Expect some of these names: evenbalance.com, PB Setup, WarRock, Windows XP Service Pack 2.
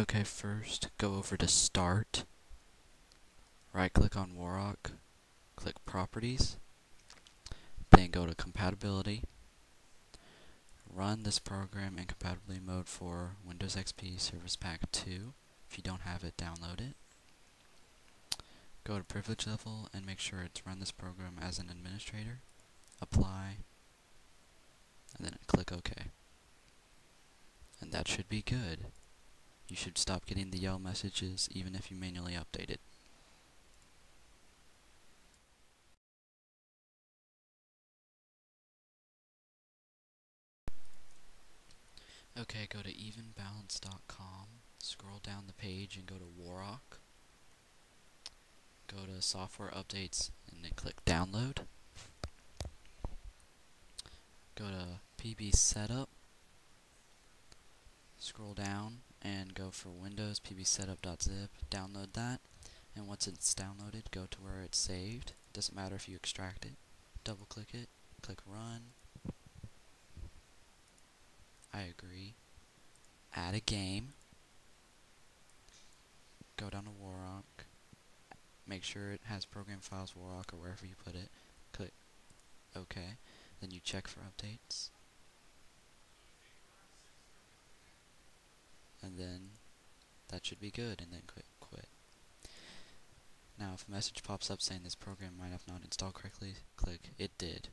Okay, first go over to Start, right click on WarRock, click Properties, then go to Compatibility, run this program in compatibility mode for Windows XP Service Pack 2. If you don't have it, download it. Go to Privilege Level and make sure it's run this program as an administrator, apply, and then click OK. And that should be good. You should stop getting the yellow messages even if you manually update it. Okay, go to evenbalance.com, scroll down the page and go to WarRock. Go to Software Updates and then click Download. Go to PB Setup, scroll down and go for Windows pbsetup.zip, download that, and once it's downloaded, go to where it's saved. Doesn't matter if you extract it, double click it, click Run, I agree, add a game, go down to WarRock, make sure it has program files, WarRock, or wherever you put it, click OK, then you check for updates, and then that should be good, and then click Quit. Now if a message pops up saying this program might have not installed correctly, click It Did.